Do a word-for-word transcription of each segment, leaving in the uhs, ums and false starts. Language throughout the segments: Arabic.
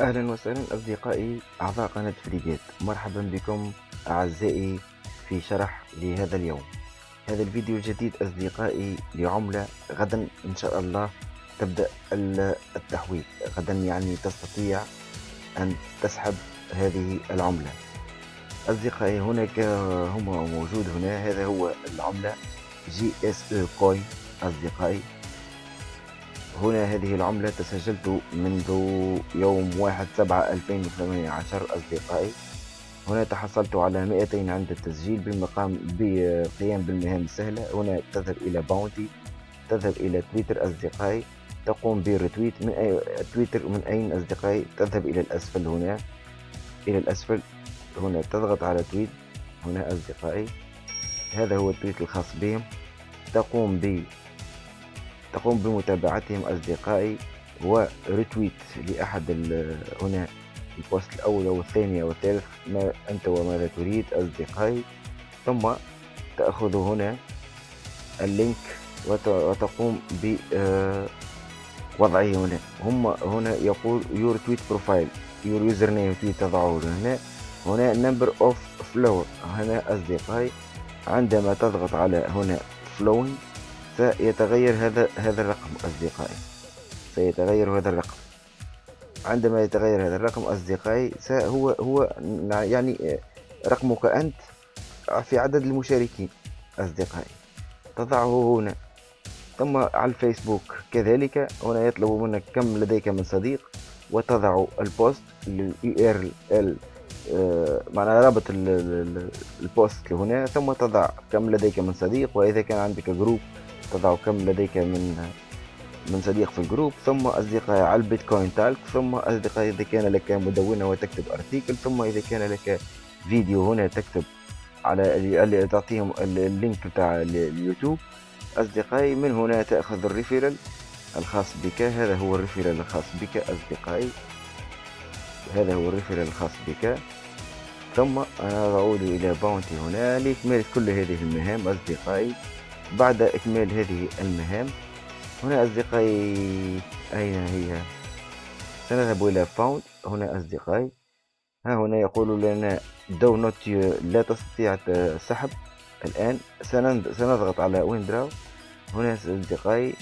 اهلا وسهلا اصدقائي اعضاء قناة فليبيت، مرحبا بكم اعزائي في شرح لهذا اليوم. هذا الفيديو الجديد اصدقائي لعملة غدا ان شاء الله تبدأ التحويل، غدا يعني تستطيع ان تسحب هذه العملة. اصدقائي هناك هما موجود هنا، هذا هو العملة جي اس او Coin اصدقائي. هنا هذه العملة تسجلت منذ يوم واحد سبعة ألفين وثمانية عشر أصدقائي. هنا تحصلت على مئتين عند التسجيل بالمقام بقيام بالمهام السهلة. هنا تذهب إلى باونتي، تذهب إلى تويتر أصدقائي، تقوم بريتويت من أي تويتر من أين أصدقائي. تذهب إلى الأسفل، هنا إلى الأسفل هنا تضغط على تويت هنا أصدقائي، هذا هو التويت الخاص بهم. تقوم ب تقوم بمتابعتهم أصدقائي وريتويت لأحد هنا البوست الأول والثاني والثالث ما أنت وماذا تريد أصدقائي. ثم تأخذ هنا اللينك وتقوم بوضعه هنا. هم هنا يقول يور تويت بروفايل، يور يوزر نيم تويت تضعه هنا. هنا نمبر اوف فلور هنا أصدقائي، عندما تضغط على هنا فلون سيتغير هذا هذا الرقم أصدقائي، سيتغير هذا الرقم. عندما يتغير هذا الرقم أصدقائي هو هو يعني رقمك أنت في عدد المشاركين أصدقائي، تضعه هنا. ثم على الفيسبوك كذلك هنا يطلب منك كم لديك من صديق، وتضع البوست لليو ار ال معناها رابط البوست هنا. ثم تضع كم لديك من صديق، وإذا كان عندك جروب تضع كم لديك من من صديق في الجروب. ثم أصدقائي على البيتكوين تالك، ثم أصدقائي إذا كان لك مدونة وتكتب أرتيكل، ثم إذا كان لك فيديو هنا تكتب على تعطيهم اللينك تاع اليوتيوب أصدقائي. من هنا تأخذ الريفيرال الخاص بك، هذا هو الريفيرال الخاص بك أصدقائي، هذا هو الريفيرال الخاص بك. ثم أنا أعود إلى باونتي هنا لإكمال كل هذه المهام أصدقائي. بعد إكمال هذه المهام هنا أصدقائي أين هي؟ سنذهب إلى فاوند هنا أصدقائي. ها هنا يقول لنا دو نوت لا تستطيع السحب الآن. سنضغط على ويندراو هنا أصدقائي،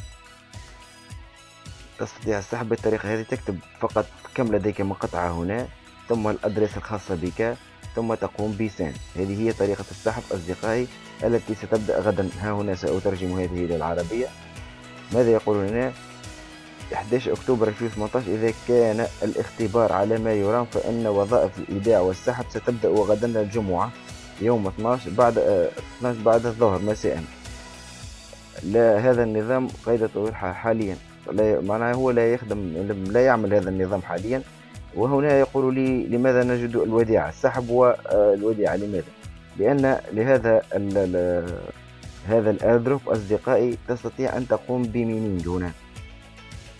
تستطيع السحب بالطريقة هذه. تكتب فقط كم لديك من قطعة هنا، ثم الأدرس الخاصة بك، ثم تقوم بسان. هذه هي طريقة السحب أصدقائي التي ستبدأ غدا. ها هنا سأترجم هذه إلى العربية. ماذا يقول هنا؟ أحد عشر أكتوبر ألفين وثمانية عشر إذا كان الاختبار على ما يرام فإن وظائف الإيداع والسحب ستبدأ غدا الجمعة يوم اثني عشر بعد اثني عشر بعد الظهر مساء. لا هذا النظام قيد تطوير حاليا، معناه هو لا يخدم، لا يعمل هذا النظام حاليا. وهنا يقول لي لماذا نجد الوديعة السحب والوديعة؟ لماذا؟ لأن لهذا ال ال هذا الأدروب أصدقائي تستطيع أن تقوم بمينينج هنا.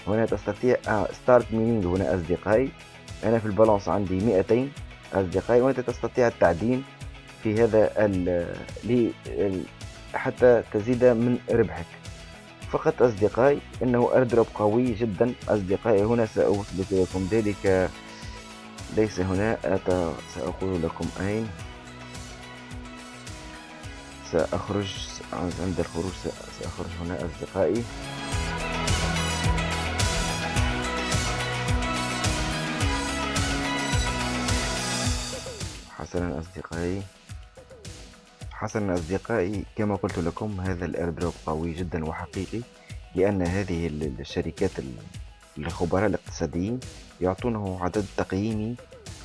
هنا تستطيع آه ستارت مينينج هنا أصدقائي. أنا في البالانس عندي مئتين أصدقائي، وأنت تستطيع التعدين في هذا ال حتى تزيد من ربحك فقط أصدقائي. إنه أدروب قوي جدا أصدقائي. هنا سأثبت لكم ذلك، ليس هنا، سأقول لكم أين. سأخرج عند الخروج، سأخرج هنا أصدقائي. حسنا أصدقائي، حسنا أصدقائي كما قلت لكم هذا الأيردروب قوي جدا وحقيقي، لأن هذه الشركات الخبراء الاقتصاديين يعطونه عدد تقييمي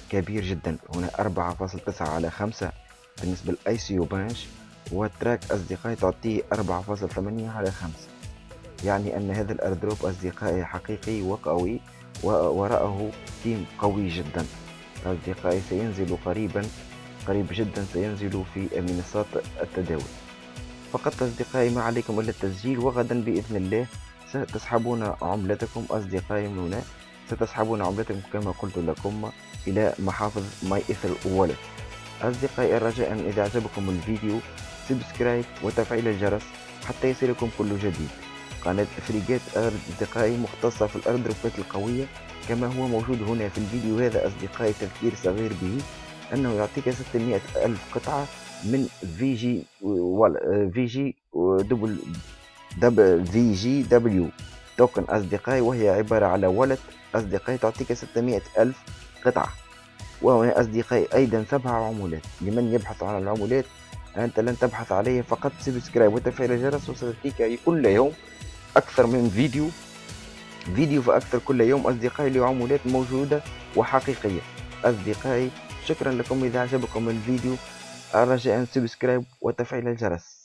كبير جدا. هنا أربعة فاصلة تسعة على خمسة بالنسبة للأي سي بانش، والتراك أصدقائي تعطيه أربعة فاصلة ثمانية على خمسة. يعني أن هذا الأيردروب أصدقائي حقيقي وقوي، وراءه تيم قوي جدا أصدقائي. سينزل قريبا، قريب جدا سينزل في منصات التداول فقط أصدقائي. ما عليكم إلا التسجيل، وغدا بإذن الله ستسحبون عملتكم أصدقائي. من هنا ستسحبون عملتكم كما قلت لكم إلى محافظ MyEtherWallet أصدقائي. رجاء إذا أعجبكم الفيديو سبسكرايب وتفعيل الجرس حتى يصلكم كل جديد. قناة فليبيت أصدقائي مختصة في الأيردروبات القوية كما هو موجود هنا في الفيديو هذا أصدقائي، تفكير صغير به أنه يعطيك ستمائة ألف قطعة من في جي في جي دبل دبل في جي دبليو توكن أصدقائي، وهي عبارة على والت أصدقائي تعطيك ستمائة ألف قطعة. وهنا أصدقائي أيضا سبع عمولات، لمن يبحث عن العمولات أنت لن تبحث عليه، فقط سبسكرايب وتفعيل الجرس وستأتيك كل يوم أكثر من فيديو فيديو فأكثر كل يوم أصدقائي لعمولات موجودة وحقيقية أصدقائي. شكرا لكم، إذا عجبكم الفيديو رجاء سبسكرايب وتفعيل الجرس.